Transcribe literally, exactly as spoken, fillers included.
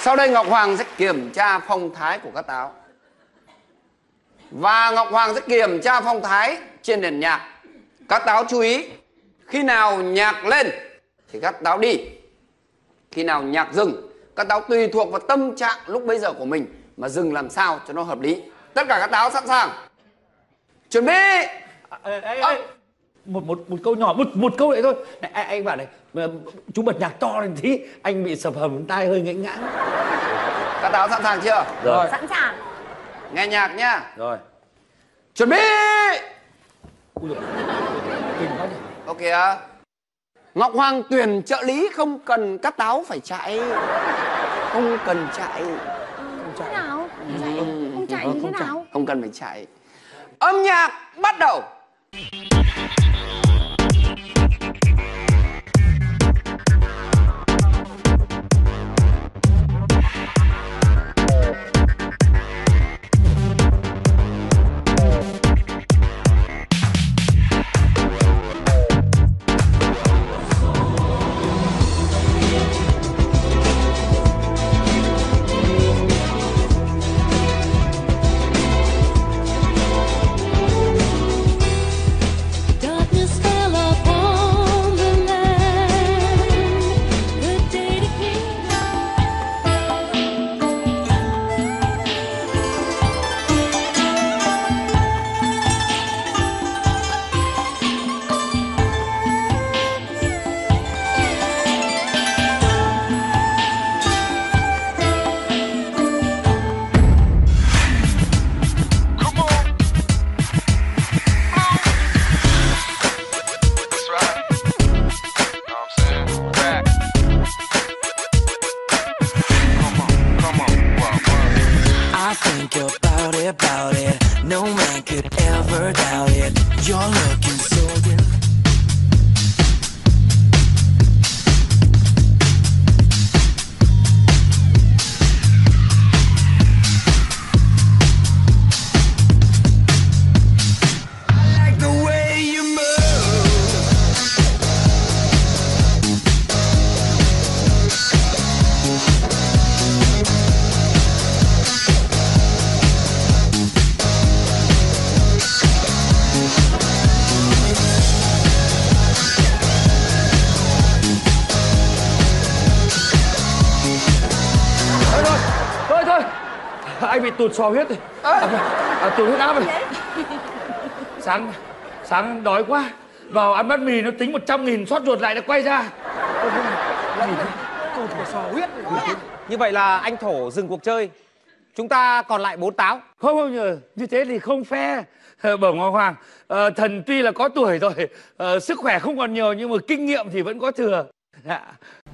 Sau đây Ngọc Hoàng sẽ kiểm tra phong thái của các táo. Và Ngọc Hoàng sẽ kiểm tra phong thái trên nền nhạc. Các táo chú ý, khi nào nhạc lên thì các táo đi. Khi nào nhạc dừng, các táo tùy thuộc vào tâm trạng lúc bấy giờ của mình mà dừng làm sao cho nó hợp lý. Tất cả các táo sẵn sàng. Chuẩn bị. Ê, ê, ê. Một, một, một câu nhỏ, một, một câu đấy thôi. Này, anh bảo này, chú bật nhạc to lên tí, anh bị sập hầm tai hơi ngãnh ngãng. Các táo sẵn sàng chưa? Rồi. Sẵn sàng. Nghe nhạc nhá. Rồi. Chuẩn bị. Ui dồi, kinh quá nhỉ. Ok ạ. Ngọc Hoàng tuyển trợ lý không cần các táo phải chạy. Không cần chạy. Không chạy. Thế nào? Chạy. Ừ. Không chạy ừ, như không thế nào? Chạy. Không cần phải chạy. Âm nhạc bắt đầu. Tụt sò huyết rồi. À, à, tụt huyết áp rồi. Sáng sáng đói quá, vào ăn bát mì nó tính một trăm nghìn, xót ruột lại nó quay ra. Tụt sò huyết. Như vậy là anh Thổ dừng cuộc chơi. Chúng ta còn lại bốn táo. Không không nhờ, như thế thì không fair. Bẩm Ngọc Hoàng, à, thần tuy là có tuổi rồi, à, sức khỏe không còn nhiều nhưng mà kinh nghiệm thì vẫn có thừa. Dạ.